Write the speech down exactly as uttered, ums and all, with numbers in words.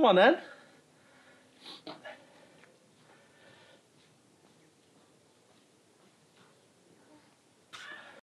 Come on then.